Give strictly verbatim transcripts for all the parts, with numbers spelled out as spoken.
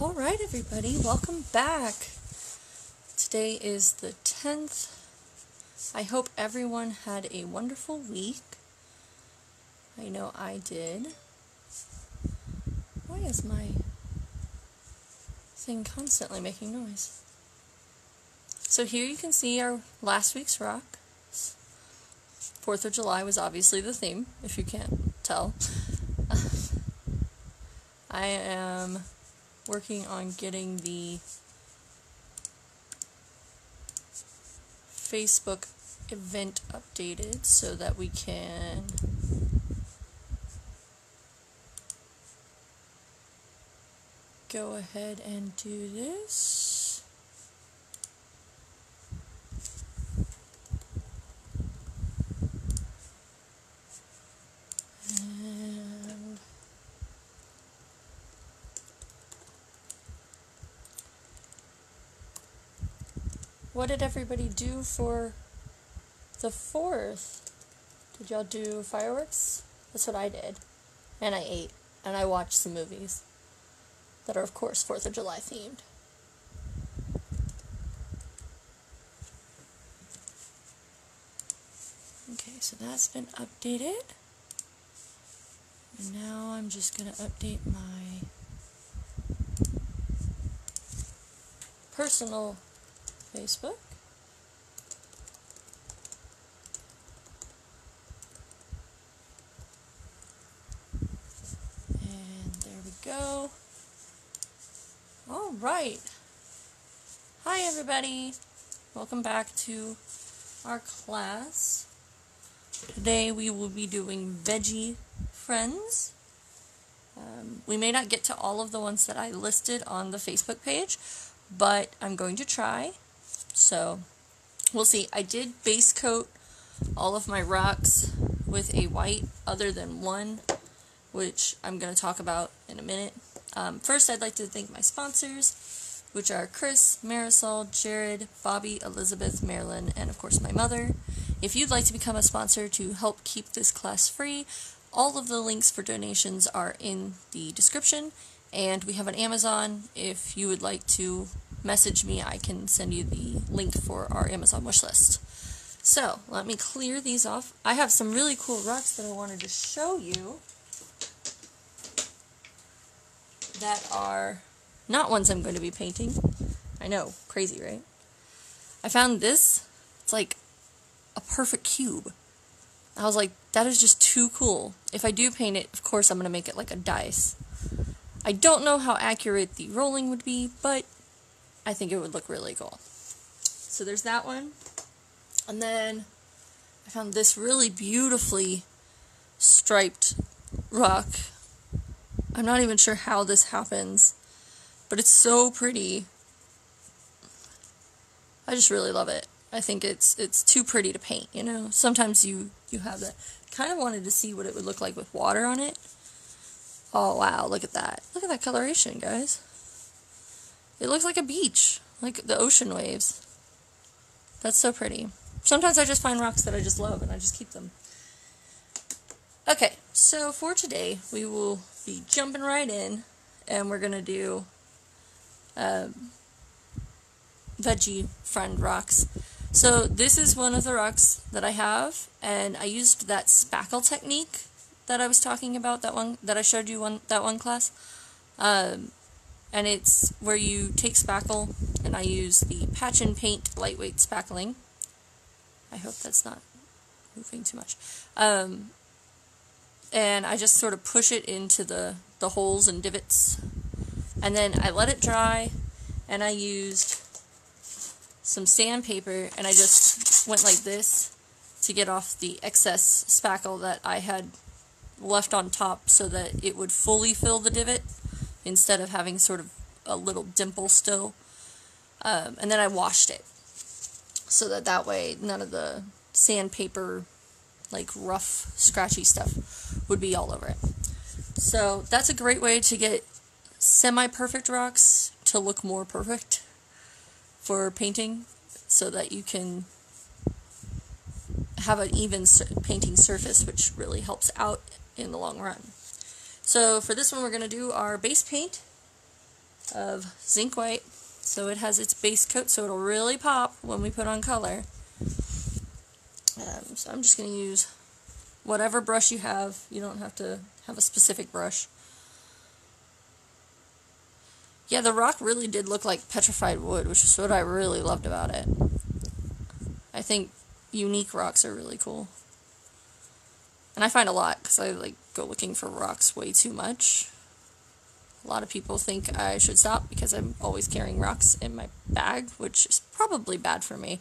All right, everybody, welcome back. Today is the tenth. I hope everyone had a wonderful week. I know I did. Why is my thing constantly making noise? So here you can see our last week's rocks. fourth of July was obviously the theme, if you can't tell. I am working on getting the Facebook event updated so that we can go ahead and do this. And what did everybody do for the fourth? Did y'all do fireworks? That's what I did. And I ate. And I watched some movies that are, of course, fourth of July themed. Okay, so that's been updated. And now I'm just going to update my personal Facebook. And there we go. All right. Hi, everybody. Welcome back to our class. Today we will be doing Veggie Friends. Um, we may not get to all of the ones that I listed on the Facebook page, but I'm going to try. So we'll see. I did base coat all of my rocks with a white other than one, which I'm going to talk about in a minute. Um, first, I'd like to thank my sponsors, which are Chris, Marisol, Jared, Bobby, Elizabeth, Marilyn, and of course my mother. If you'd like to become a sponsor to help keep this class free, all of the links for donations are in the description, and we have an Amazon. If you would like to message me, I can send you the link for our Amazon wish list. So, let me clear these off. I have some really cool rocks that I wanted to show you that are not ones I'm going to be painting. I know, crazy, right? I found this. It's like a perfect cube. I was like, that is just too cool. If I do paint it, of course I'm going to make it like a dice. I don't know how accurate the rolling would be, but I think it would look really cool. So there's that one. And then I found this really beautifully striped rock. I'm not even sure how this happens, but it's so pretty. I just really love it. I think it's it's too pretty to paint, you know? Sometimes you, you have that. Kind of wanted to see what it would look like with water on it. Oh, wow, look at that. Look at that coloration, guys. It looks like a beach, like the ocean waves. That's so pretty. Sometimes I just find rocks that I just love, and I just keep them. Okay, so for today, we will be jumping right in, and we're going to do um, Veggie Friend rocks. So this is one of the rocks that I have, and I used that spackle technique that I was talking about, that one that I showed you one that one class. Um, and it's where you take spackle, and I use the Patch and Paint Lightweight Spackling. I hope that's not moving too much. Um... And I just sort of push it into the, the holes and divots. And then I let it dry, and I used some sandpaper, and I just went like this to get off the excess spackle that I had left on top so that it would fully fill the divot instead of having sort of a little dimple still. Um, and then I washed it so that that way none of the sandpaper, like rough, scratchy stuff would be all over it. So that's a great way to get semi-perfect rocks to look more perfect for painting so that you can have an even painting surface, which really helps out in the long run. So for this one, we're going to do our base paint. of zinc white, so it has its base coat, so it'll really pop when we put on color. Um, so I'm just going to use whatever brush you have. You don't have to have a specific brush. Yeah, the rock really did look like petrified wood, which is what I really loved about it. I think unique rocks are really cool. And I find a lot, because I like go looking for rocks way too much. A lot of people think I should stop because I'm always carrying rocks in my bag, which is probably bad for me.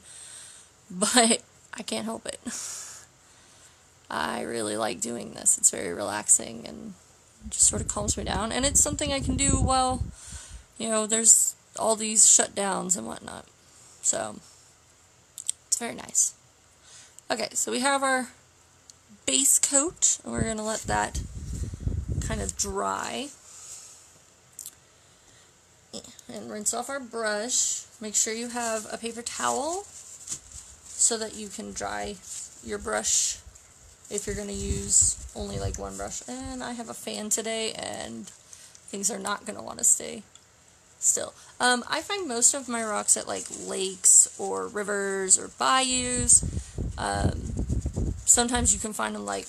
But I can't help it. I really like doing this. It's very relaxing and just sort of calms me down. And it's something I can do while, you know, there's all these shutdowns and whatnot. So, it's very nice. Okay, so we have our base coat, and we're going to let that kind of dry and rinse off our brush. Make sure you have a paper towel so that you can dry your brush if you're going to use only like one brush. And I have a fan today and things are not going to want to stay still. Um, I find most of my rocks at like lakes or rivers or bayous. Um, Sometimes you can find them, like,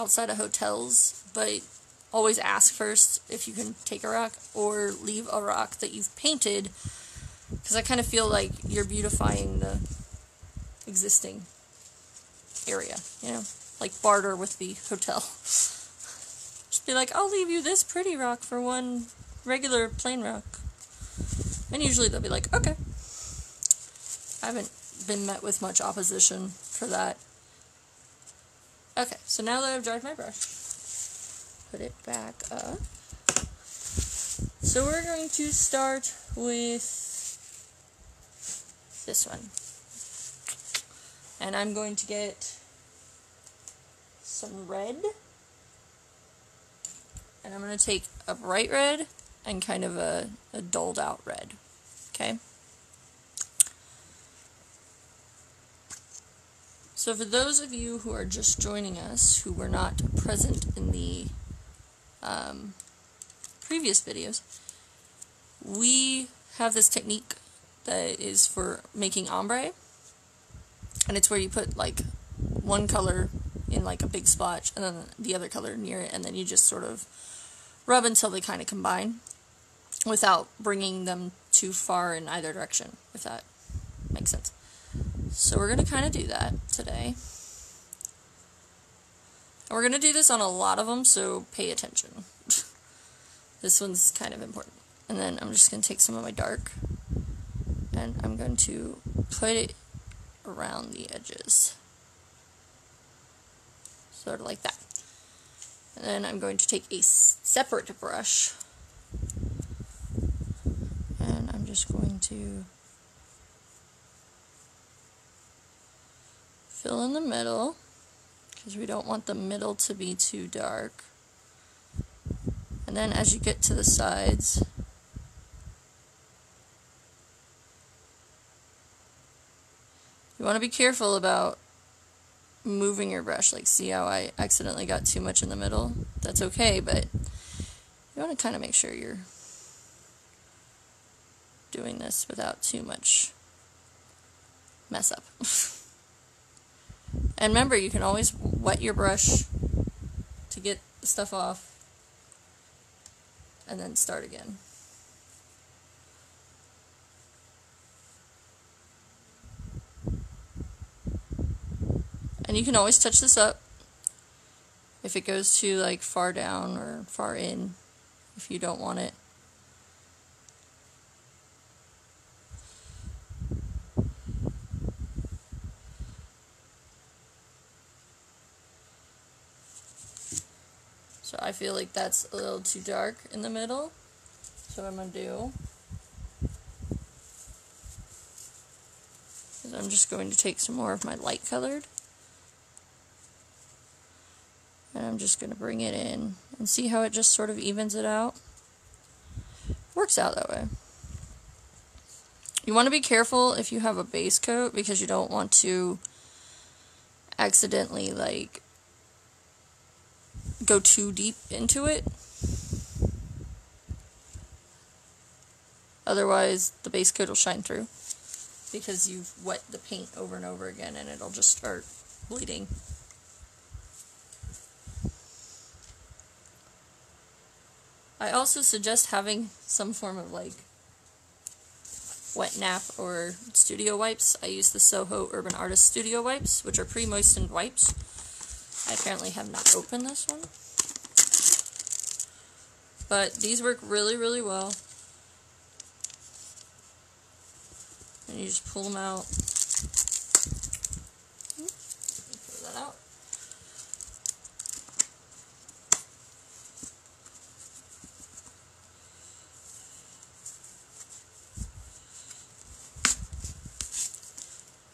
outside of hotels, but always ask first if you can take a rock or leave a rock that you've painted, because I kind of feel like you're beautifying the existing area, you know, like barter with the hotel. Just be like, I'll leave you this pretty rock for one regular plain rock. And usually they'll be like, okay. I haven't been met with much opposition for that. Okay, so now that I've dried my brush, put it back up. So we're going to start with this one. And I'm going to get some red. And I'm going to take a bright red and kind of a, a dulled out red. Okay? So for those of you who are just joining us, who were not present in the um, previous videos, we have this technique that is for making ombre, and it's where you put like one color in like a big splotch and then the other color near it, and then you just sort of rub until they kind of combine without bringing them too far in either direction, if that makes sense. So we're going to kind of do that today. And we're going to do this on a lot of them, so pay attention. This one's kind of important. And then I'm just going to take some of my dark, and I'm going to put it around the edges. Sort of like that. And then I'm going to take a separate brush, and I'm just going to fill in the middle, because we don't want the middle to be too dark. And then as you get to the sides, you want to be careful about moving your brush. Like, see how I accidentally got too much in the middle? That's okay, but you want to kind of make sure you're doing this without too much mess up. And remember, you can always wet your brush to get the stuff off and then start again. And you can always touch this up if it goes too like far down or far in if you don't want it. So I feel like that's a little too dark in the middle. So what I'm going to do is I'm just going to take some more of my light colored. And I'm just going to bring it in. And see how it just sort of evens it out? Works out that way. You want to be careful if you have a base coat, because you don't want to accidentally like go too deep into it. Otherwise, the base coat will shine through because you've wet the paint over and over again and it'll just start bleeding. I also suggest having some form of like wet nap or studio wipes. I use the Soho Urban Artist Studio Wipes, which are pre-moistened wipes. I apparently have not opened this one. But these work really, really well. And you just pull them out. Throw that out.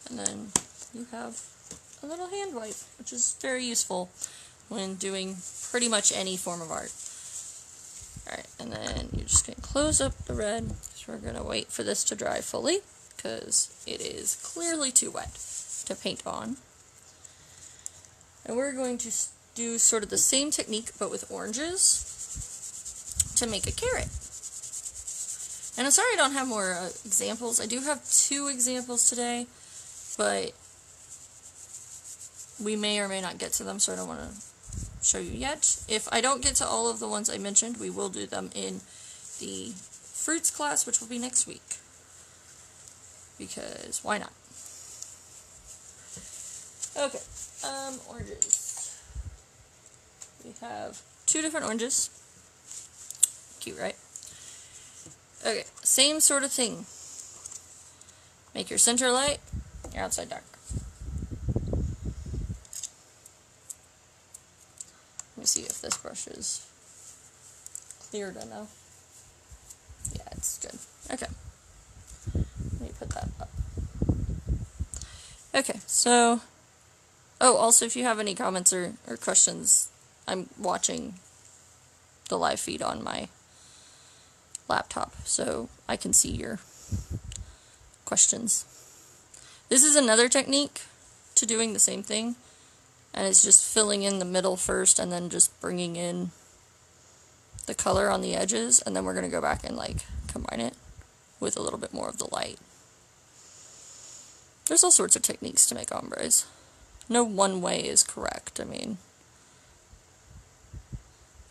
And then you have a little hand wipe, which is very useful when doing pretty much any form of art. Alright, and then you're just going to close up the red, because we're going to wait for this to dry fully, because it is clearly too wet to paint on. And we're going to do sort of the same technique, but with oranges, to make a carrot. And I'm sorry I don't have more uh, examples. I do have two examples today, but we may or may not get to them, so I don't want to show you yet. If I don't get to all of the ones I mentioned, we will do them in the fruits class, which will be next week. Because why not? Okay, um, oranges. We have two different oranges. Cute, right? Okay, same sort of thing. Make your center light, your outside dark. Let me see if this brush is cleared enough. Yeah, it's good. Okay. Let me put that up. Okay, so... Oh, also, if you have any comments or, or questions, I'm watching the live feed on my laptop, so I can see your questions. This is another technique to doing the same thing. And it's just filling in the middle first and then just bringing in the color on the edges. And then we're going to go back and like combine it with a little bit more of the light. There's all sorts of techniques to make ombres. No one way is correct. I mean,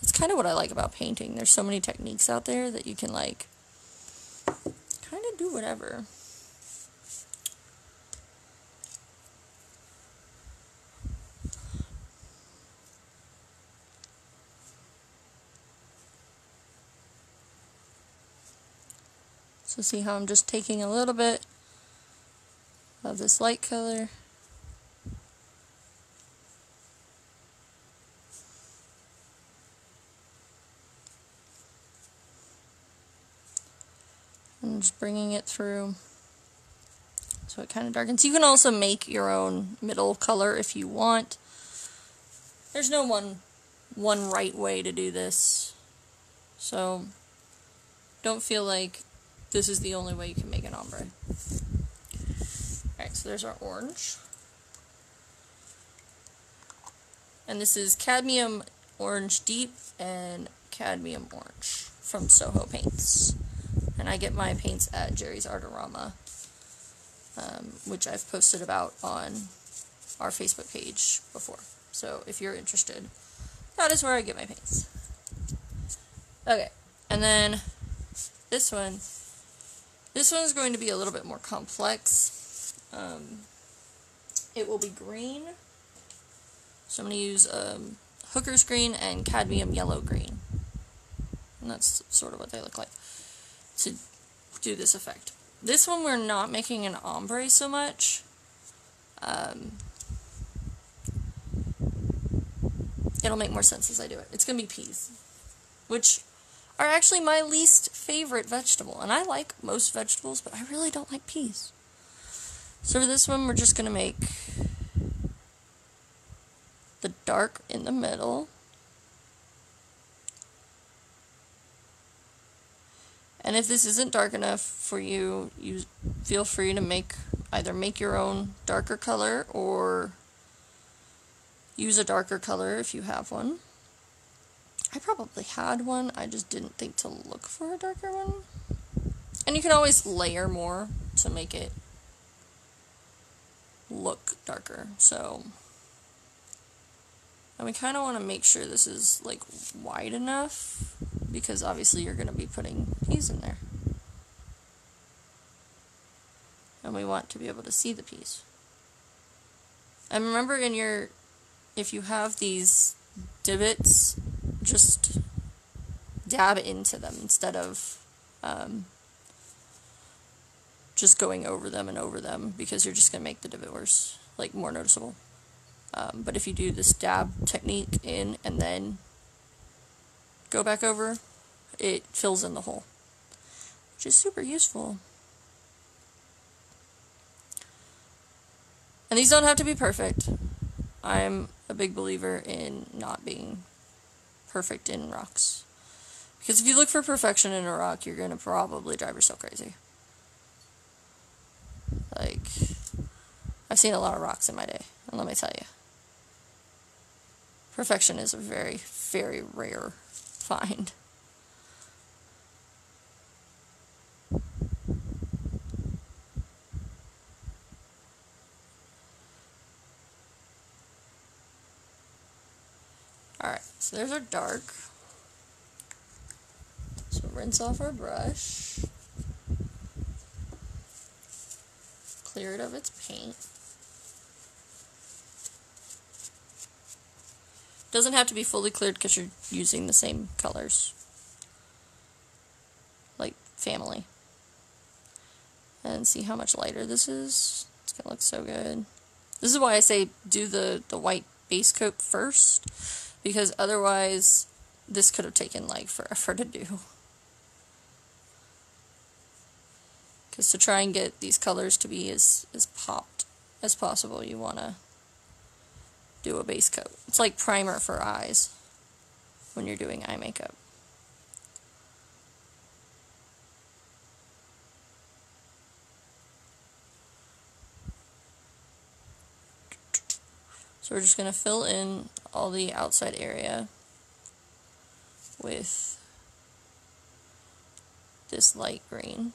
it's kind of what I like about painting. There's so many techniques out there that you can like kind of do whatever. So see how I'm just taking a little bit of this light color. And just bringing it through so it kind of darkens. You can also make your own middle color if you want. There's no one, one right way to do this. So don't feel like this is the only way you can make an ombre. Alright, so there's our orange. And this is cadmium orange deep and cadmium orange from Soho Paints. And I get my paints at Jerry's Artarama, um, which I've posted about on our Facebook page before. So if you're interested, that is where I get my paints. Okay, and then this one. This one's going to be a little bit more complex. Um, it will be green. So I'm going to use um, hooker's green and cadmium yellow green. And that's sort of what they look like to do this effect. This one we're not making an ombre so much. Um, it'll make more sense as I do it. It's going to be peas, which are actually my least favorite vegetable. And I like most vegetables, but I really don't like peas. So for this one, we're just going to make the dark in the middle. And if this isn't dark enough for you, you feel free to make either make your own darker color or use a darker color if you have one. I probably had one, I just didn't think to look for a darker one. And you can always layer more to make it look darker. So, and we kind of want to make sure this is like wide enough, because obviously you're going to be putting peas in there. And we want to be able to see the peas. And remember, in your, if you have these divots, just dab into them instead of um, just going over them and over them, because you're just going to make the divot worse, like more noticeable. Um, but if you do this dab technique in and then go back over, it fills in the hole, which is super useful. And these don't have to be perfect. I'm a big believer in not being perfect in rocks, because if you look for perfection in a rock, you're going to probably drive yourself crazy. Like, I've seen a lot of rocks in my day, and let me tell you, perfection is a very, very rare find. Alright, so there's our dark. So rinse off our brush. Clear it of its paint. Doesn't have to be fully cleared because you're using the same colors. Like family. And see how much lighter this is. It's gonna look so good. This is why I say do the, the white base coat first, because otherwise this could have taken like forever to do. Because to try and get these colors to be as, as popped as possible, you want to do a base coat. It's like primer for eyes when you're doing eye makeup. So we're just going to fill in all the outside area with this light green.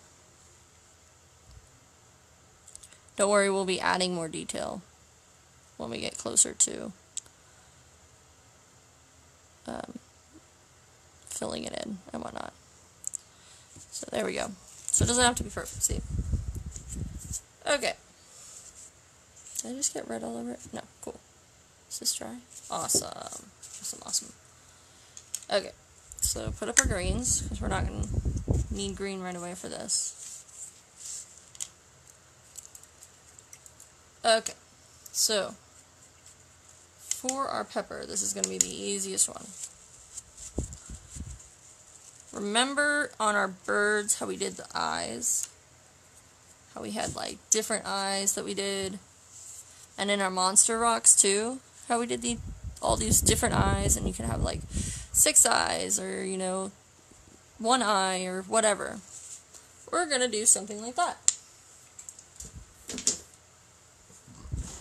Don't worry, we'll be adding more detail when we get closer to um, filling it in and whatnot. So there we go. So it doesn't have to be perfect, see? Okay. Did I just get red all over it? No, cool. Is this dry? Awesome. Awesome, awesome. Okay, so put up our greens, because we're not going to need green right away for this. Okay, so for our pepper, this is going to be the easiest one. Remember on our birds how we did the eyes? How we had like different eyes that we did? And in our monster rocks too, how we did the all these different eyes, and you can have like six eyes, or you know, one eye, or whatever. We're gonna do something like that.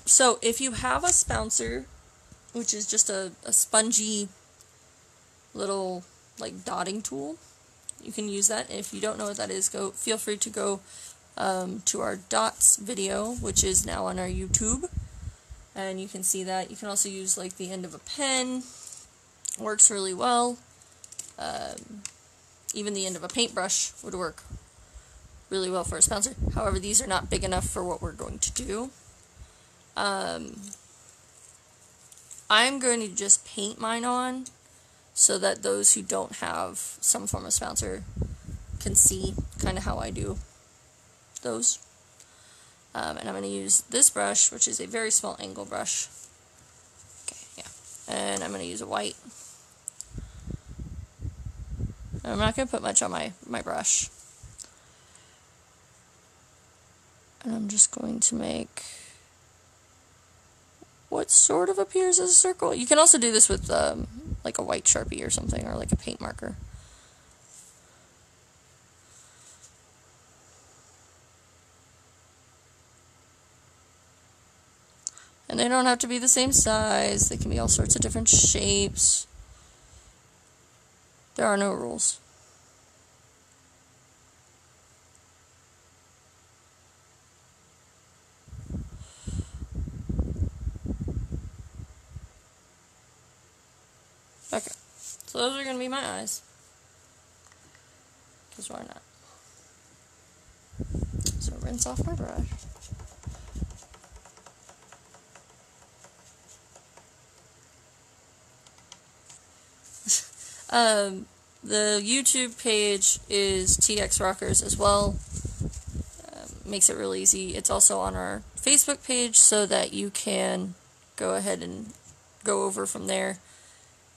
So if you have a spouncer, which is just a, a spongy little like dotting tool, you can use that. If you don't know what that is, go feel free to go um, to our dots video, which is now on our YouTube. And you can see that. You can also use like the end of a pen, works really well. Um, even the end of a paintbrush would work really well for a spouncer. However, these are not big enough for what we're going to do. Um, I'm going to just paint mine on so that those who don't have some form of spouncer can see kind of how I do those. Um, and I'm going to use this brush, which is a very small angle brush. Okay, yeah. And I'm going to use a white. I'm not going to put much on my, my brush. And I'm just going to make what sort of appears as a circle. You can also do this with um, like a white Sharpie or something, or like a paint marker. And they don't have to be the same size. They can be all sorts of different shapes. There are no rules. So those are going to be my eyes. Because why not? So rinse off my brush. um, the YouTube page is T X Rockers as well. Um, makes it real easy. It's also on our Facebook page so that you can go ahead and go over from there.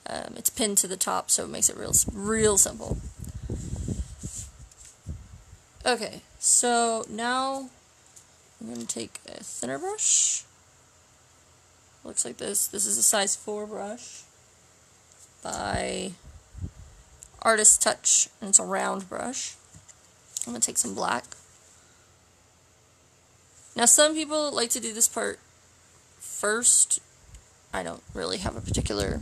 Um, it's pinned to the top, so it makes it real, real simple. Okay, so now I'm going to take a thinner brush. Looks like this. This is a size four brush by Artist Touch, and it's a round brush. I'm going to take some black. Now, some people like to do this part first. I don't really have a particular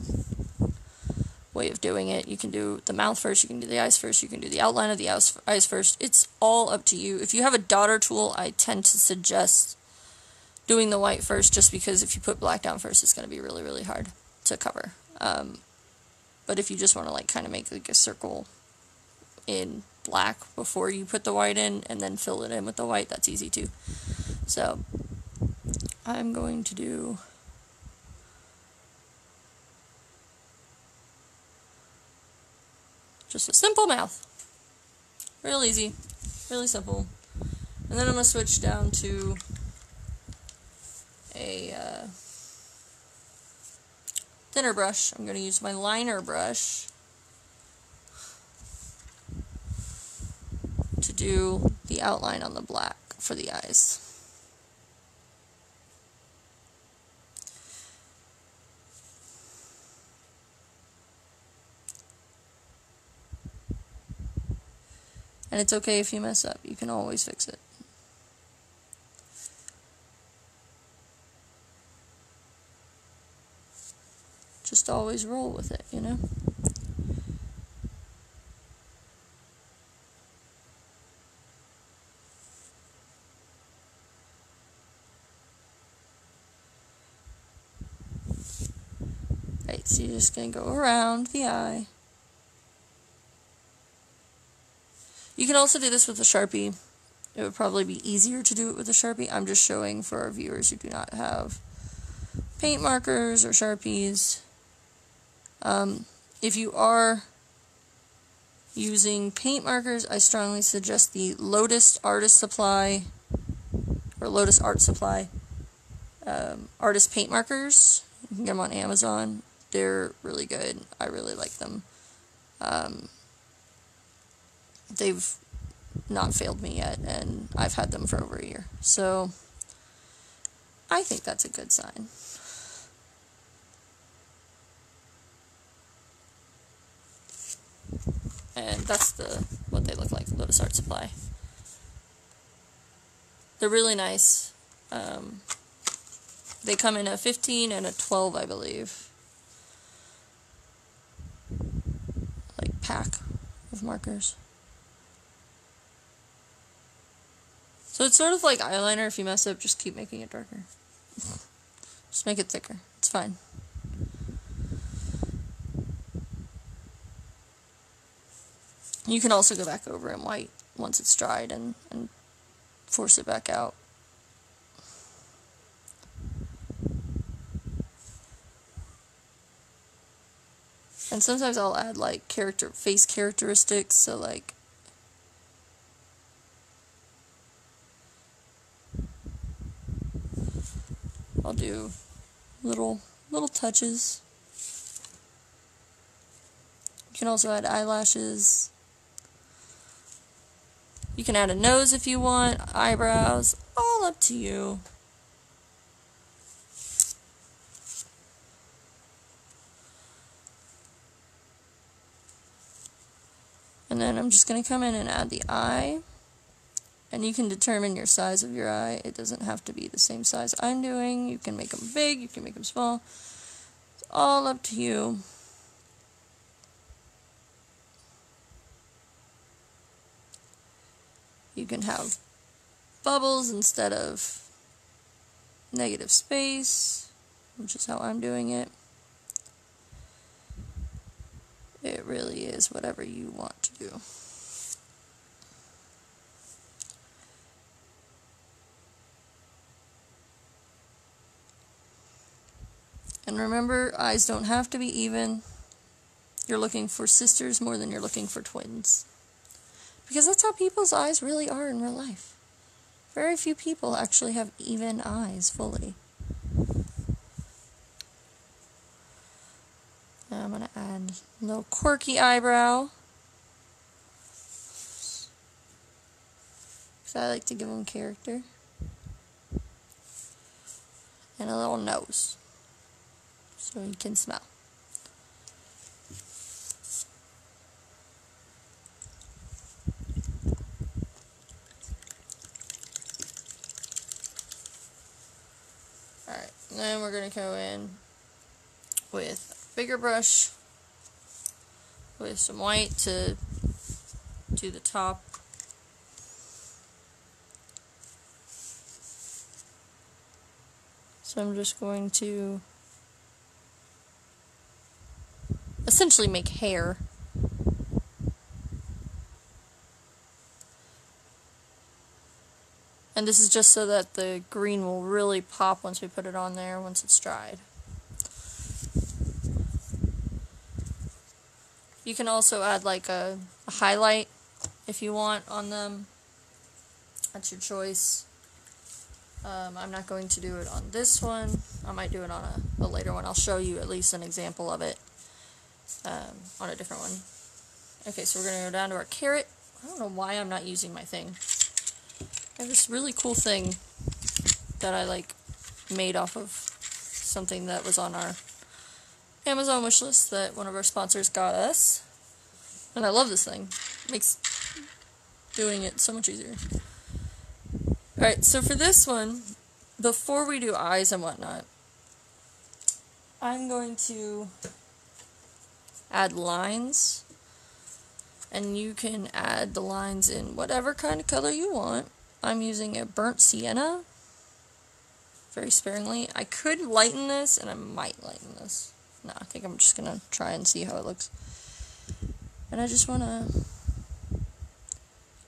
way of doing it. You can do the mouth first, you can do the eyes first, you can do the outline of the eyes first. It's all up to you. If you have a daughter tool, I tend to suggest doing the white first, just because if you put black down first, it's going to be really, really hard to cover. Um, but if you just want to like kind of make like a circle in black before you put the white in and then fill it in with the white, that's easy too. So I'm going to do just a simple mouth. Real easy. Really simple. And then I'm going to switch down to a uh, thinner brush. I'm going to use my liner brush to do the outline on the black for the eyes. And it's okay if you mess up. You can always fix it. Just always roll with it, you know? Right, so you're just going to go around the eye. You can also do this with a Sharpie. It would probably be easier to do it with a Sharpie. I'm just showing for our viewers who do not have paint markers or Sharpies. Um, if you are using paint markers, I strongly suggest the Lotus Artist Supply or Lotus Art Supply um, Artist Paint Markers. You can get them on Amazon. They're really good. I really like them. Um, They've not failed me yet, and I've had them for over a year. So, I think that's a good sign. And that's the what they look like, Lotus Art Supply. They're really nice. Um, they come in a fifteen and a twelve, I believe. Like, pack of markers. So it's sort of like eyeliner. If you mess up, just keep making it darker. Just make it thicker. It's fine. You can also go back over in white once it's dried and, and force it back out. And sometimes I'll add like character face characteristics, so like I'll do little, little touches. You can also add eyelashes. You can add a nose if you want, eyebrows, all up to you. And then I'm just going to come in and add the eye. And you can determine your size of your eye. It doesn't have to be the same size I'm doing. You can make them big, you can make them small. It's all up to you. You can have bubbles instead of negative space, which is how I'm doing it. really is whatever you want to do. And remember, eyes don't have to be even. You're looking for sisters more than you're looking for twins. Because that's how people's eyes really are in real life. Very few people actually have even eyes fully. Now I'm going to add a little quirky eyebrow. Because I like to give them character. And a little nose. So you can smell. Alright, then we're going to go in with a bigger brush with some white to do the top. So I'm just going to essentially make hair. And this is just so that the green will really pop once we put it on there, once it's dried. You can also add like a, a highlight if you want on them. That's your choice. Um, I'm not going to do it on this one. I might do it on a, a later one. I'll show you at least an example of it. Um, on a different one. Okay, so we're going to go down to our carrot. I don't know why I'm not using my thing. I have this really cool thing that I like made off of something that was on our Amazon wish list that one of our sponsors got us. And I love this thing. It makes doing it so much easier. Alright, so for this one, before we do eyes and whatnot, I'm going to add lines, and you can add the lines in whatever kind of color you want. I'm using a burnt sienna, very sparingly. I could lighten this, and I might lighten this. No, I think I'm just gonna try and see how it looks. And I just wanna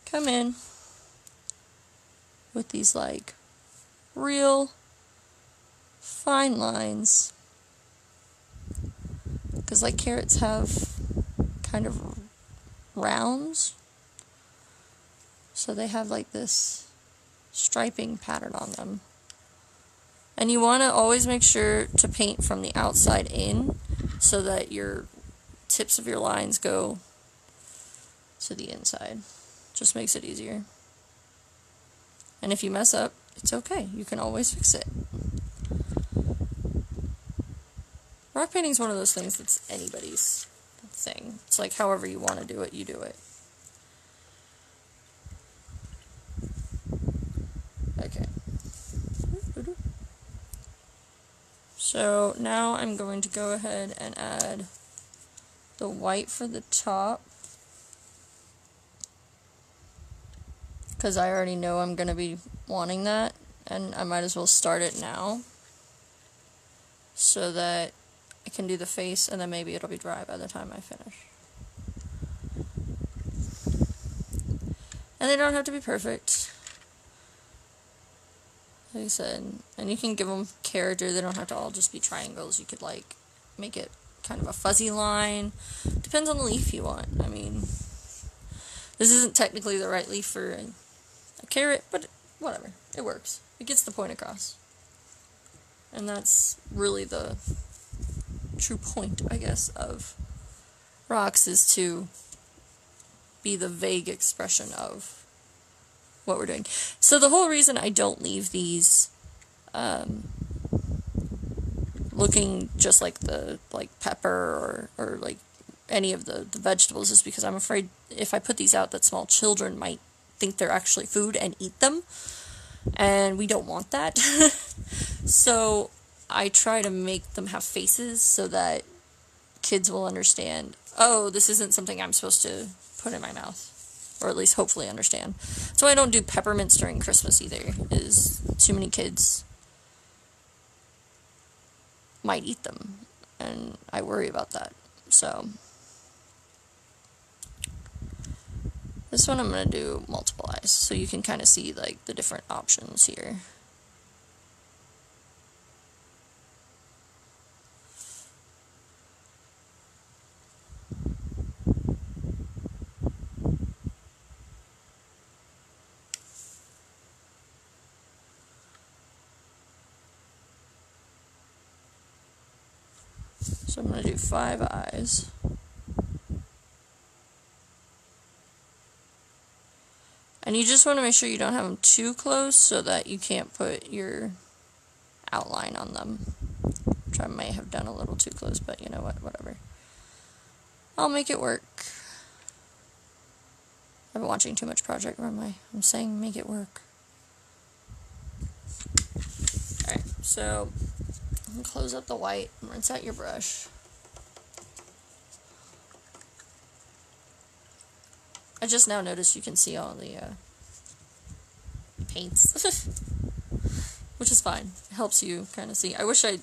come in with these like real fine lines. Because like carrots have kind of rounds, so they have like this striping pattern on them. And you want to always make sure to paint from the outside in so that your tips of your lines go to the inside. Just makes it easier. And if you mess up, it's okay. You can always fix it. Rock painting is one of those things that's anybody's thing. It's like however you want to do it, you do it. Okay. So now I'm going to go ahead and add the white for the top. Because I already know I'm going to be wanting that. And I might as well start it now. So that I can do the face, and then maybe it'll be dry by the time I finish. And they don't have to be perfect. Like I said, and you can give them character. They don't have to all just be triangles. You could, like, make it kind of a fuzzy line. Depends on the leaf you want. I mean, this isn't technically the right leaf for a, a carrot, but whatever. It works. It gets the point across. And that's really the true point, I guess, of rocks, is to be the vague expression of what we're doing. So the whole reason I don't leave these um, looking just like the like pepper or, or like any of the, the vegetables is because I'm afraid if I put these out that small children might think they're actually food and eat them, and we don't want that. So I try to make them have faces so that kids will understand, oh, this isn't something I'm supposed to put in my mouth. Or at least hopefully understand. So I don't do peppermints during Christmas either, is too many kids might eat them. And I worry about that. So This one I'm going to do multiple eyes, so you can kind of see like the different options here. So I'm going to do five eyes. And you just want to make sure you don't have them too close so that you can't put your outline on them. Which I may have done a little too close, but you know what, whatever. I'll make it work. I've been watching too much Project Runway. I'm saying make it work. Alright, so close up the white and rinse out your brush. I just now noticed you can see all the uh, paints, which is fine. It helps you kind of see. I wish I'd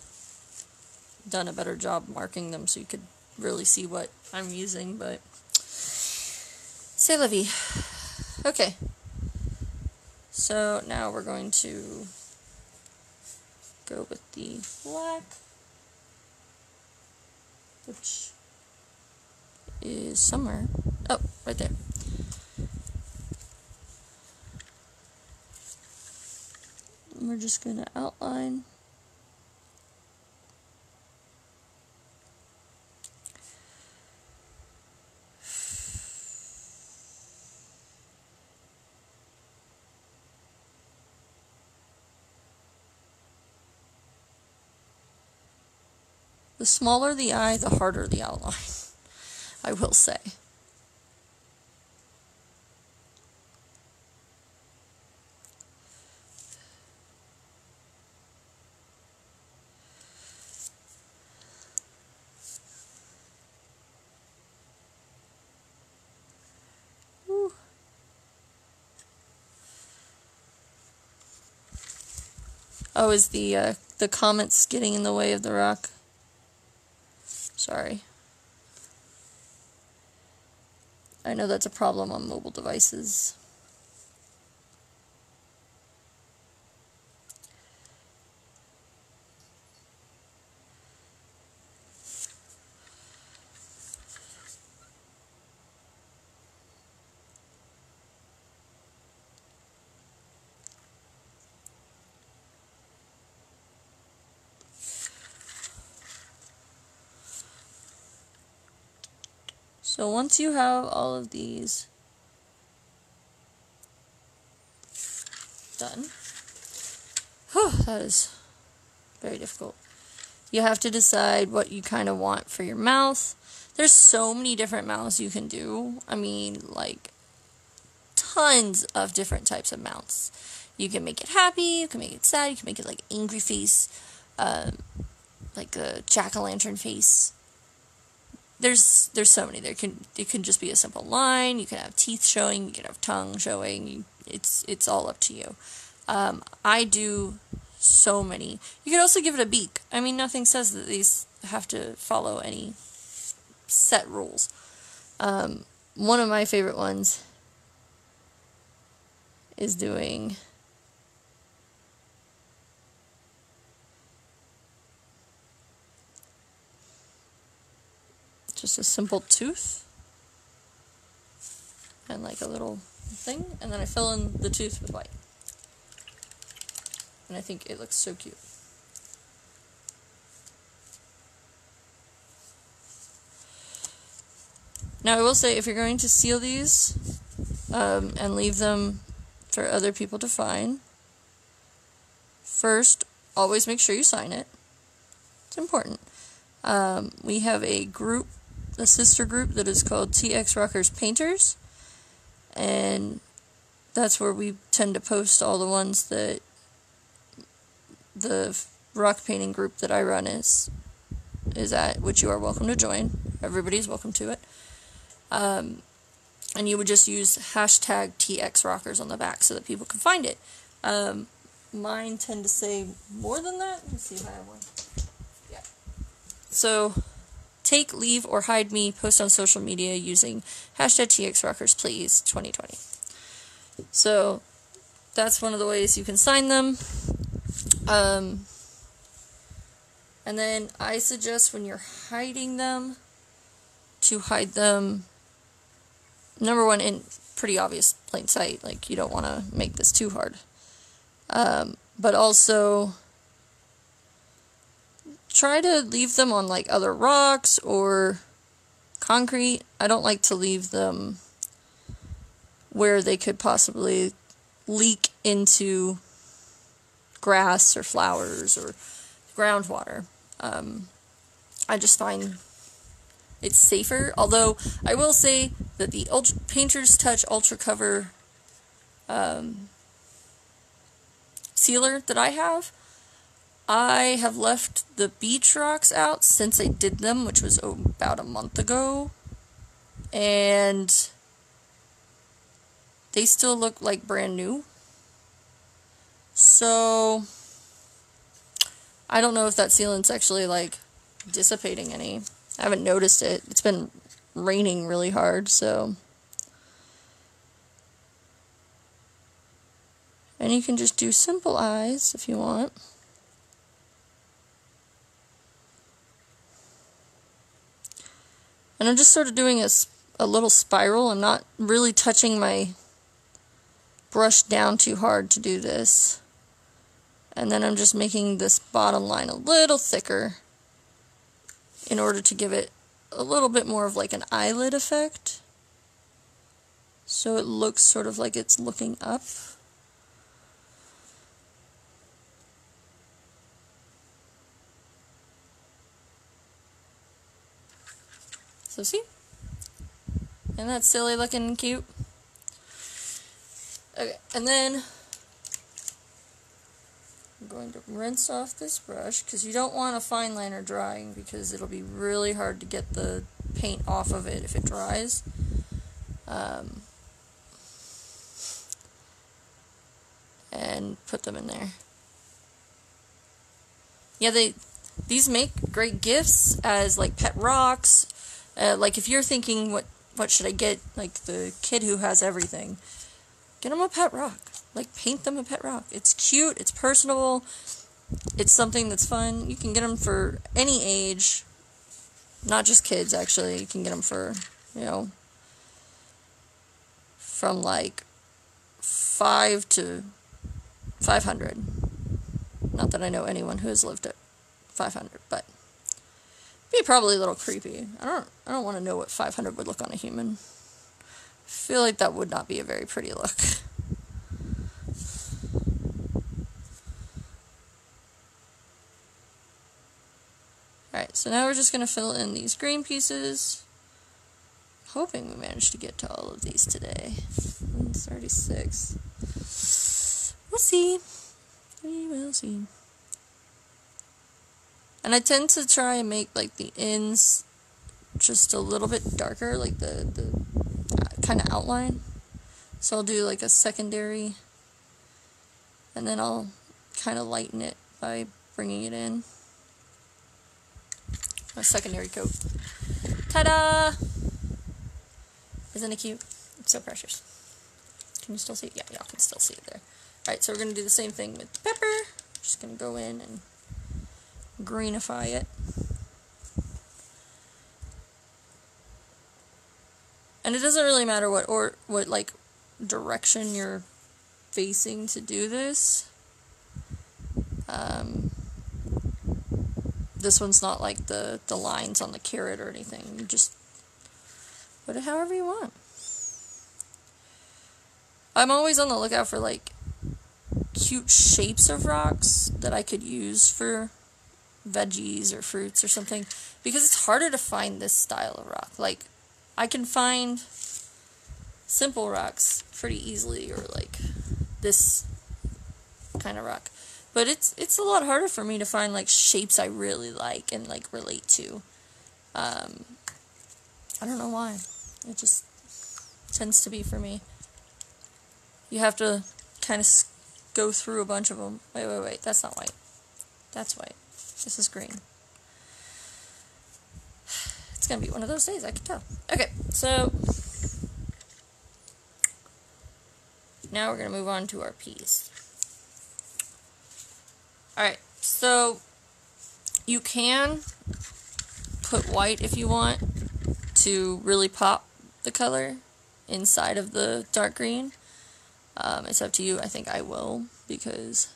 done a better job marking them so you could really see what I'm using, but c'est la vie. Okay, so now we're going to go with the black, which is somewhere, oh, right there. And we're just going to outline. The smaller the eye, the harder the outline, I will say. Woo. Oh, is the uh, the comets getting in the way of the rock? Sorry. I know that's a problem on mobile devices. So once you have all of these done, whew, that is very difficult. You have to decide what you kind of want for your mouth. There's so many different mouths you can do. I mean, like, tons of different types of mouths. You can make it happy, you can make it sad, you can make it like angry face, um, like a jack-o'-lantern face. There's there's so many. There can it can just be a simple line. You can have teeth showing. You can have tongue showing. You, it's it's all up to you. Um, I do so many. You can also give it a beak. I mean, nothing says that these have to follow any set rules. Um, one of my favorite ones is doing just a simple tooth and like a little thing, and then I fill in the tooth with white, and I think it looks so cute. Now I will say, if you're going to seal these um, and leave them for other people to find, first always make sure you sign it. It's important. Um, we have a group, a sister group that is called T X Rockers Painters, and that's where we tend to post all the ones that the rock painting group that I run is is at, which you are welcome to join. Everybody's welcome to it. Um, and you would just use hashtag T X Rockers on the back so that people can find it. Um, mine tend to say more than that. Let's see if I have one. So Take, leave, or hide me. Post on social media using hashtag T X Rockers Please twenty twenty. So that's one of the ways you can sign them. Um, and then I suggest when you're hiding them to hide them, number one, in pretty obvious plain sight. Like, you don't want to make this too hard. Um, but also try to leave them on like other rocks or concrete. I don't like to leave them where they could possibly leak into grass or flowers or groundwater. Um, I just find it's safer. Although I will say that the Ultra Painter's Touch Ultra Cover um, sealer that I have, I have left the beach rocks out since I did them, which was oh, about a month ago, and they still look like brand new. So I don't know if that sealant's actually like dissipating any. I haven't noticed it. It's been raining really hard, so. And you can just do simple eyes if you want. And I'm just sort of doing a, a little spiral. I'm not really touching my brush down too hard to do this. And then I'm just making this bottom line a little thicker in order to give it a little bit more of like an eyelid effect. So it looks sort of like it's looking up. So see? And that's silly looking cute. Okay, and then I'm going to rinse off this brush, because you don't want a fine liner drying, because it'll be really hard to get the paint off of it if it dries. Um, and put them in there. Yeah, they these make great gifts as like pet rocks. Uh, like if you're thinking, what what should I get? Like the kid who has everything, get them a pet rock. Like, paint them a pet rock. It's cute, it's personable, it's something that's fun. You can get them for any age, not just kids, actually. You can get them for, you know, from like five to five hundred. Not that I know anyone who has lived at five hundred, but it'd be probably a little creepy. I don't, I don't want to know what five hundred would look on a human. I feel like that would not be a very pretty look. Alright, so now we're just going to fill in these green pieces. I'm hoping we managed to get to all of these today. one thirty-six. We'll see. We will see. And I tend to try and make, like, the ends just a little bit darker, like the, the kind of outline. So I'll do, like, a secondary, and then I'll kind of lighten it by bringing it in. A secondary coat. Ta-da! Isn't it cute? It's so precious. Can you still see it? Yeah, y'all can still see it there. Alright, so we're going to do the same thing with the pepper. I'm just going to go in and greenify it. And it doesn't really matter what or what like direction you're facing to do this. Um... This one's not like the, the lines on the carrot or anything. You just put it however you want. I'm always on the lookout for like cute shapes of rocks that I could use for veggies or fruits or something, because it's harder to find this style of rock. Like, I can find simple rocks pretty easily, or like this kind of rock. But it's it's a lot harder for me to find, like, shapes I really like and, like, relate to. Um, I don't know why. It just tends to be for me. You have to kind of go through a bunch of them. Wait, wait, wait. That's not white. That's white. This is green. It's going to be one of those days, I can tell. Okay, so now we're going to move on to our peas. Alright, so you can put white if you want to really pop the color inside of the dark green. Um, it's up to you. I think I will, because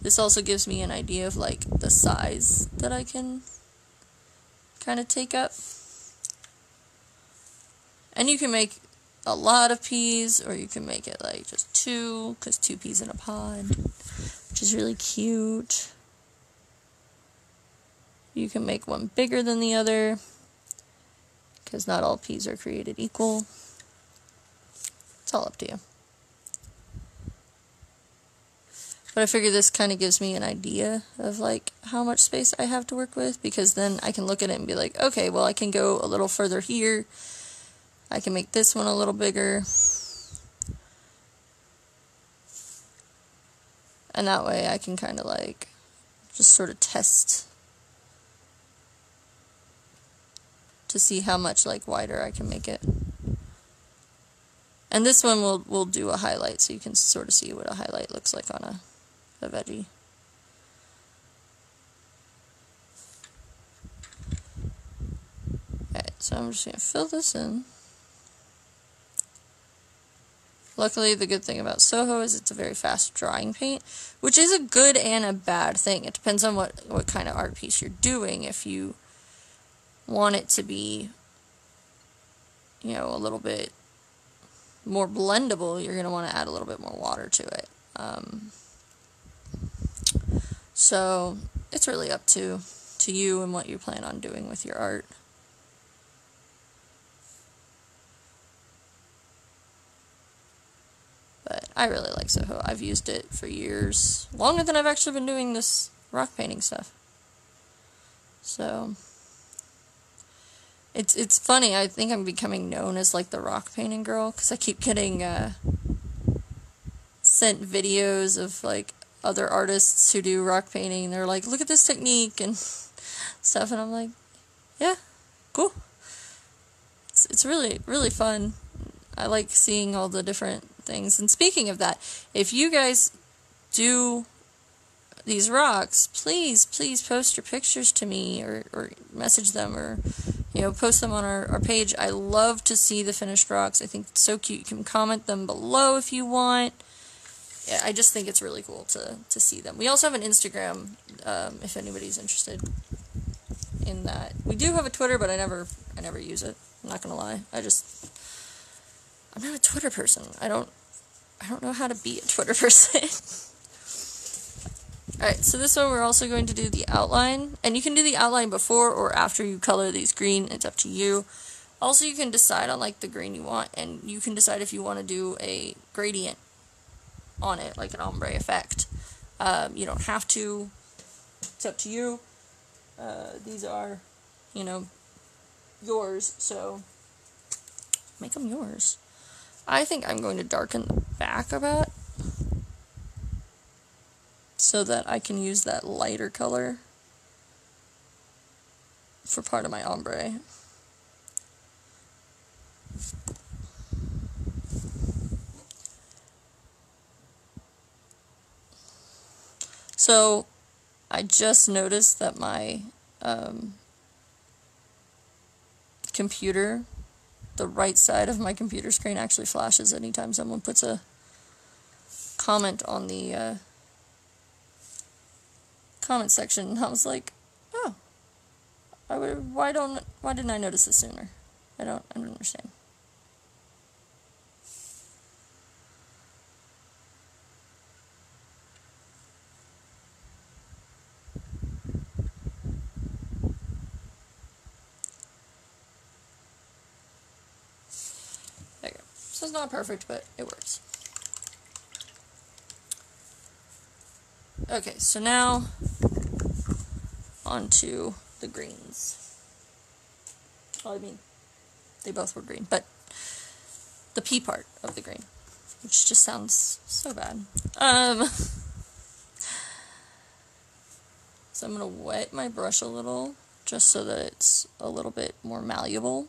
this also gives me an idea of like the size that I can kind of take up. And you can make a lot of peas, or you can make it like just two, because two peas in a pod, which is really cute. You can make one bigger than the other, because not all peas are created equal. It's all up to you. But I figure this kind of gives me an idea of like how much space I have to work with, because then I can look at it and be like, okay, well, I can go a little further here. I can make this one a little bigger. And that way I can kind of like just sort of test to see how much like wider I can make it. And this one will will do a highlight, so you can sort of see what a highlight looks like on a a veggie. Alright, so I'm just going to fill this in. Luckily, the good thing about Soho is it's a very fast drying paint, which is a good and a bad thing. It depends on what, what kind of art piece you're doing. If you want it to be, you know, a little bit more blendable, you're going to want to add a little bit more water to it. Um, so it's really up to, to you and what you plan on doing with your art. But I really like Soho. I've used it for years, longer than I've actually been doing this rock painting stuff. So it's it's funny. I think I'm becoming known as like the rock painting girl, because I keep getting uh, sent videos of like other artists who do rock painting. And they're like, look at this technique and stuff, and I'm like, yeah, cool. It's it's really really fun. I like seeing all the different things. And speaking of that, if you guys do these rocks, please, please post your pictures to me, or, or message them, or, you know, post them on our, our page. I love to see the finished rocks. I think it's so cute. You can comment them below if you want. Yeah, I just think it's really cool to, to see them. We also have an Instagram, um, if anybody's interested in that. We do have a Twitter, but I never, I never use it. I'm not gonna lie. I just... I'm not a Twitter person. I don't I don't know how to be a Twitter person. Alright, so this one we're also going to do the outline. And you can do the outline before or after you color these green. It's up to you. Also, you can decide on like the green you want, and you can decide if you want to do a gradient on it, like an ombre effect. Um, you don't have to. It's up to you. Uh, these are, you know, yours, so make them yours. I think I'm going to darken the back of it so that I can use that lighter color for part of my ombre. So I just noticed that my um, computer, the right side of my computer screen, actually flashes anytime someone puts a comment on the uh, comment section. And I was like, oh, I would. Why don't? Why didn't I notice this sooner? I don't. I don't understand. So it's not perfect, but it works. Okay, so now onto the greens. Well, I mean, they both were green, but the pea part of the green, which just sounds so bad. Um, so I'm gonna wet my brush a little, just so that it's a little bit more malleable,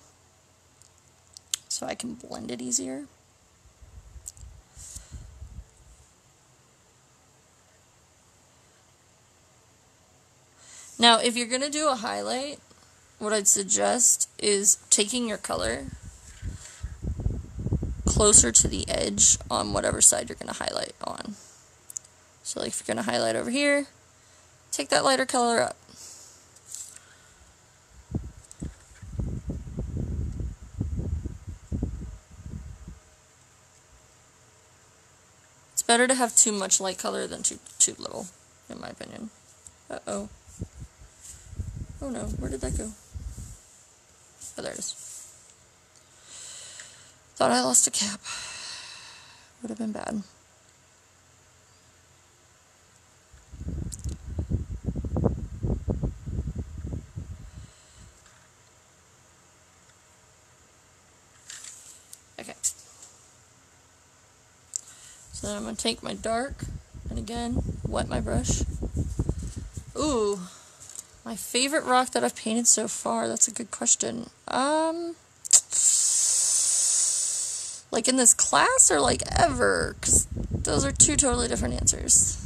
so I can blend it easier. Now, if you're going to do a highlight, what I'd suggest is taking your color closer to the edge on whatever side you're going to highlight on. So, like, if you're going to highlight over here, take that lighter color up. It's better to have too much light color than too, too little, in my opinion. Uh-oh. Oh no, where did that go? Oh, there it is. Thought I lost a cap. Would have been bad. Okay. So then I'm going to take my dark, and again, wet my brush. Ooh. My favorite rock that I've painted so far? That's a good question. Um, like in this class or like ever? Because those are two totally different answers.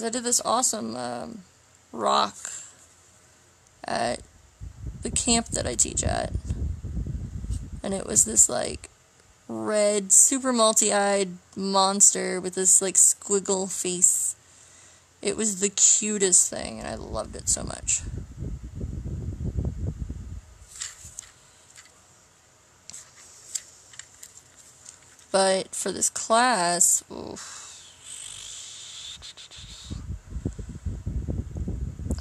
I did this awesome um, rock at the camp that I teach at, and it was this like red super multi-eyed monster with this like squiggle face. It was the cutest thing and I loved it so much. But for this class, oof,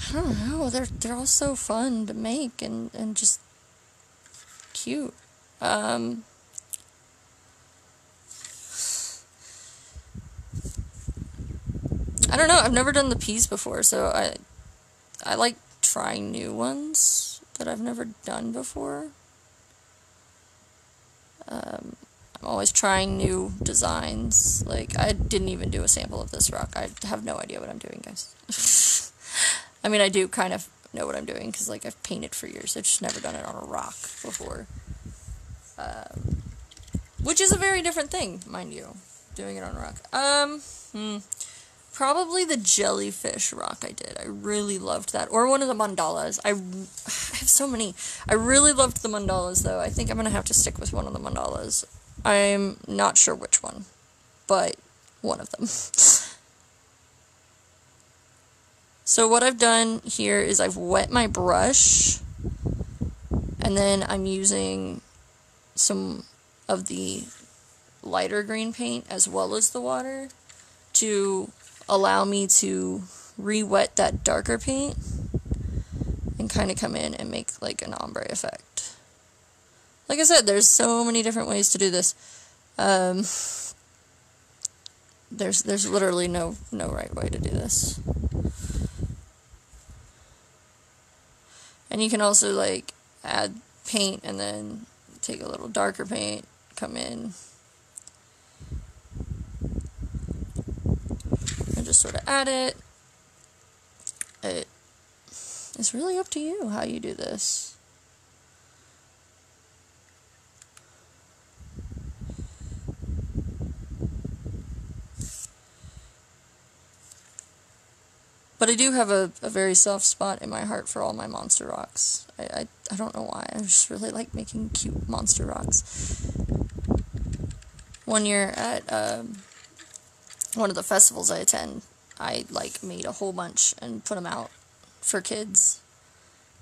I don't know, they're, they're all so fun to make and, and just cute. Um, I don't know, I've never done the piece before, so I, I like trying new ones that I've never done before. Um, I'm always trying new designs. Like, I didn't even do a sample of this rock. I have no idea what I'm doing, guys. I mean, I do kind of know what I'm doing, because, like, I've painted for years. I've just never done it on a rock before. Um, which is a very different thing, mind you, doing it on a rock. Um, hmm, probably the jellyfish rock I did. I really loved that. Or one of the mandalas. I, I have so many. I really loved the mandalas, though. I think I'm going to have to stick with one of the mandalas. I'm not sure which one, but one of them. So what I've done here is I've wet my brush, and then I'm using some of the lighter green paint as well as the water to allow me to re-wet that darker paint and kind of come in and make like an ombre effect. Like I said, there's so many different ways to do this. Um, there's there's literally no no right way to do this. And you can also, like, add paint and then take a little darker paint, come in, and just sort of add it. It it's really up to you how you do this. But I do have a, a very soft spot in my heart for all my monster rocks. I, I, I don't know why. I just really like making cute monster rocks. One year at um, one of the festivals I attend, I like made a whole bunch and put them out for kids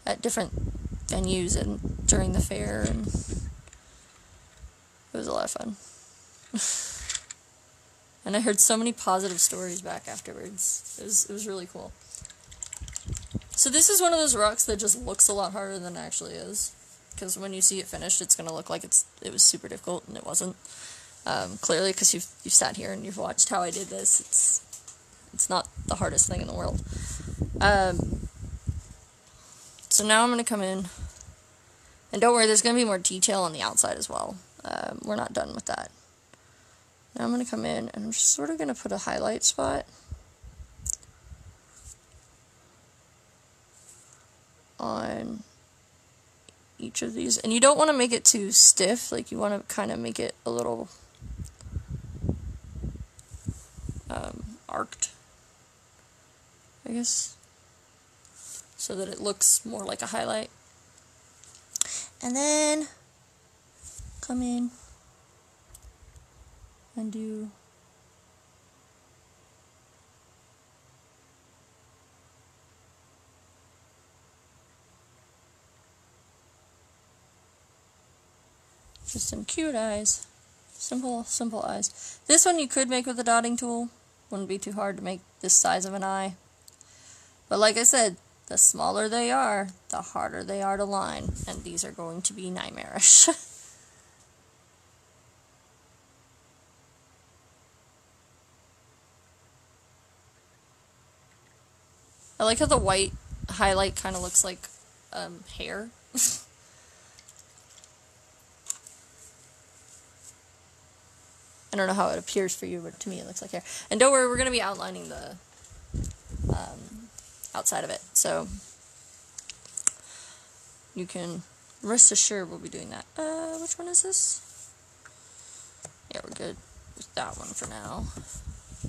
at different venues and during the fair. And it was a lot of fun. And I heard so many positive stories back afterwards. It was, it was really cool. So this is one of those rocks that just looks a lot harder than it actually is. Because when you see it finished, it's going to look like it's it was super difficult, and it wasn't. Um, clearly, because you've, you've sat here and you've watched how I did this, it's, it's not the hardest thing in the world. Um, So now I'm going to come in. And don't worry, there's going to be more detail on the outside as well. Um, we're not done with that. Now I'm going to come in and I'm just sort of going to put a highlight spot on each of these. And you don't want to make it too stiff. Like, you want to kind of make it a little um, arced, I guess, so that it looks more like a highlight. And then come in and do just some cute eyes. Simple, simple eyes. This one you could make with a dotting tool. Wouldn't be too hard to make this size of an eye. But like I said, the smaller they are, the harder they are to line. And these are going to be nightmarish. I like how the white highlight kind of looks like um, hair. I don't know how it appears for you, but to me it looks like hair. And don't worry, we're going to be outlining the um, outside of it. So you can rest assured we'll be doing that. Uh, which one is this? Yeah, we're good with that one for now.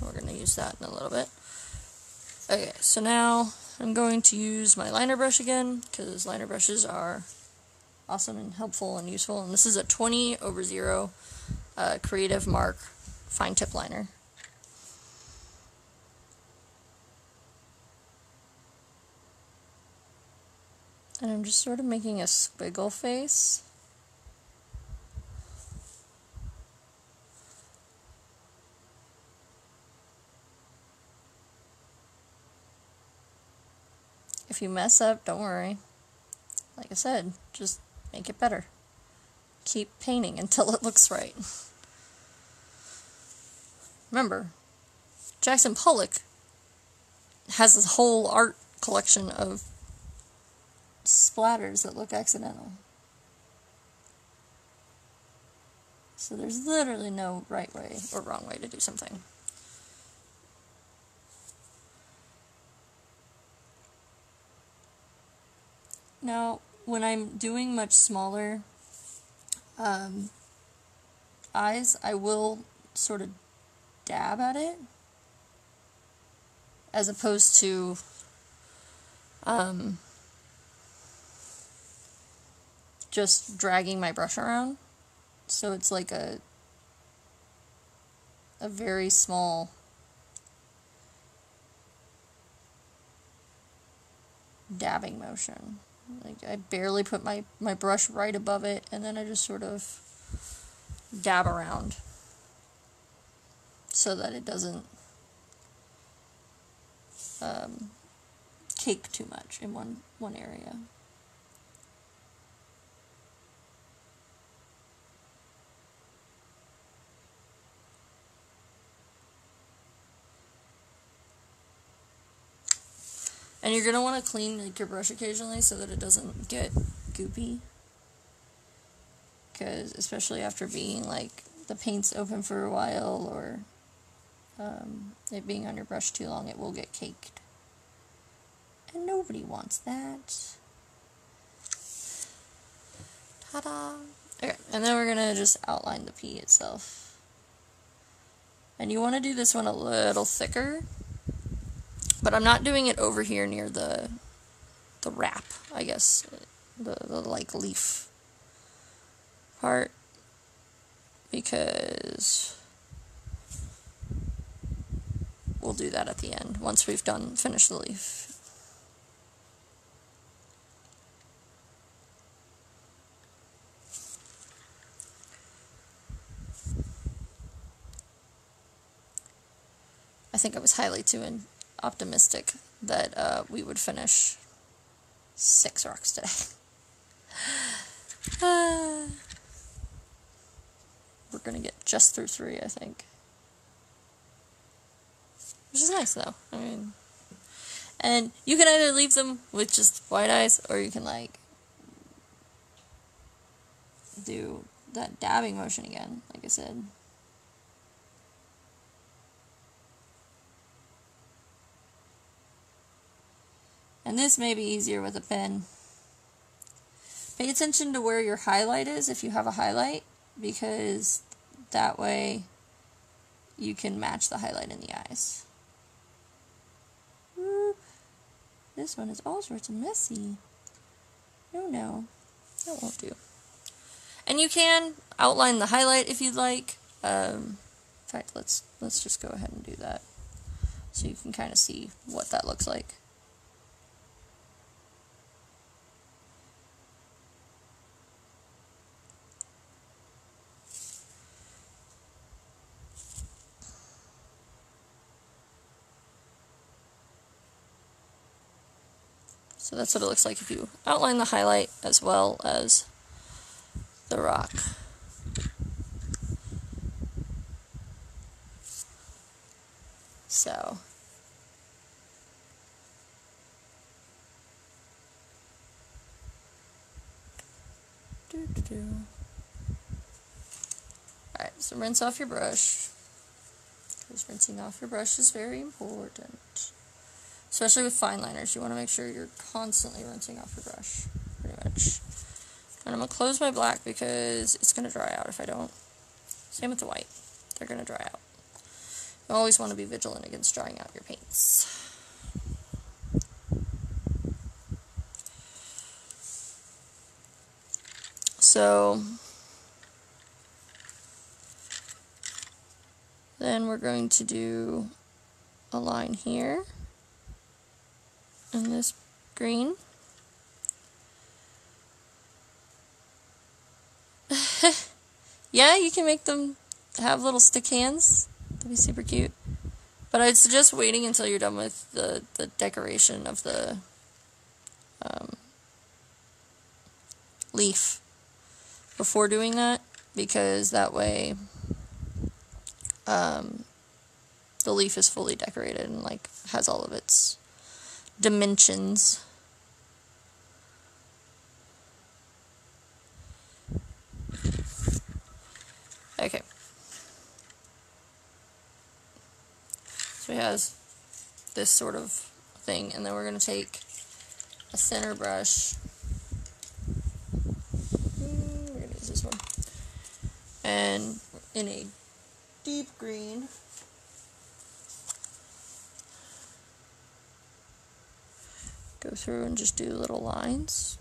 We're going to use that in a little bit. Okay, so now I'm going to use my liner brush again, because liner brushes are awesome and helpful and useful. And this is a twenty over zero. Uh, Creative Mark fine tip liner. And I'm just sort of making a squiggle face. If you mess up, don't worry. Like I said, just make it better. Keep painting until it looks right. Remember, Jackson Pollock has this whole art collection of splatters that look accidental. So there's literally no right way or wrong way to do something. Now, when I'm doing much smaller um, eyes, I will sort of dab at it, as opposed to um, just dragging my brush around. So it's like a a very small dabbing motion. Like, I barely put my, my brush right above it, and then I just sort of dab around, so that it doesn't um, cake too much in one, one area. And you're going to want to clean, like, your brush occasionally so that it doesn't get goopy. Because especially after being, like, the paint's open for a while, or Um, it being on your brush too long, it will get caked. And nobody wants that. Ta-da! Okay, and then we're gonna just outline the P itself. And you want to do this one a little thicker, but I'm not doing it over here near the the wrap, I guess, the, the like leaf part, because we'll do that at the end, once we've done, finish the leaf. I think I was highly too in optimistic that uh, we would finish six rocks today. uh, we're gonna get just through three, I think. Which is nice, though. I mean, And you can either leave them with just white ice, or you can like do that dabbing motion again, like I said. And this may be easier with a pen. Pay attention to where your highlight is if you have a highlight, because that way you can match the highlight in the eyes. Ooh, this one is all sorts of messy. No, no, that won't do. And you can outline the highlight if you'd like. Um, in fact, let's let's just go ahead and do that so you can kind of see what that looks like. So that's what it looks like if you outline the highlight as well as the rock. So. Alright, so rinse off your brush. Because rinsing off your brush is very important. Especially with fine liners, you want to make sure you're constantly rinsing off your brush, pretty much. And I'm going to close my black because it's going to dry out if I don't. Same with the white. They're going to dry out. You always want to be vigilant against drying out your paints. So, then we're going to do a line here. And this green. Yeah, you can make them have little stick hands. That'd be super cute. But I'd suggest waiting until you're done with the, the decoration of the um, leaf before doing that, because that way um, the leaf is fully decorated and like has all of its dimensions. Okay. So he has this sort of thing, and then we're going to take a center brush. We're going to use this one. And in a deep green, go through and just do little lines.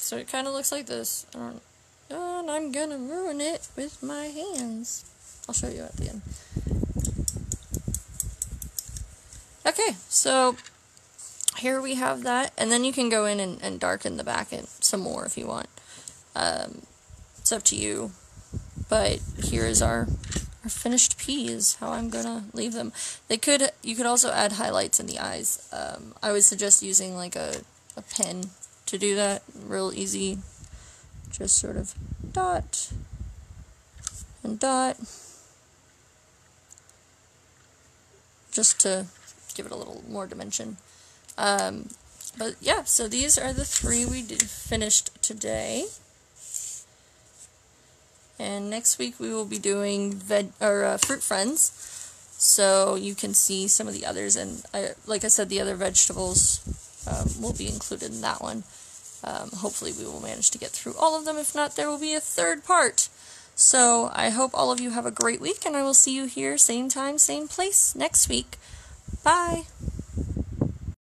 So it kind of looks like this. I don't, oh, and I'm gonna ruin it with my hands. I'll show you at the end. Okay, so here we have that. And then you can go in and, and darken the back end some more if you want. Um, it's up to you. But here is our, our finished piece, how I'm gonna leave them. They could, you could also add highlights in the eyes. Um, I would suggest using like a, a pen to do that, real easy, just sort of dot and dot, just to give it a little more dimension. Um, but yeah, so these are the three we did finished today, and next week we will be doing veg or uh, fruit friends, so you can see some of the others, and I, like I said, the other vegetables Um, will be included in that one. Um, hopefully we will manage to get through all of them. If not, there will be a third part. So I hope all of you have a great week, and I will see you here, same time, same place, next week. Bye!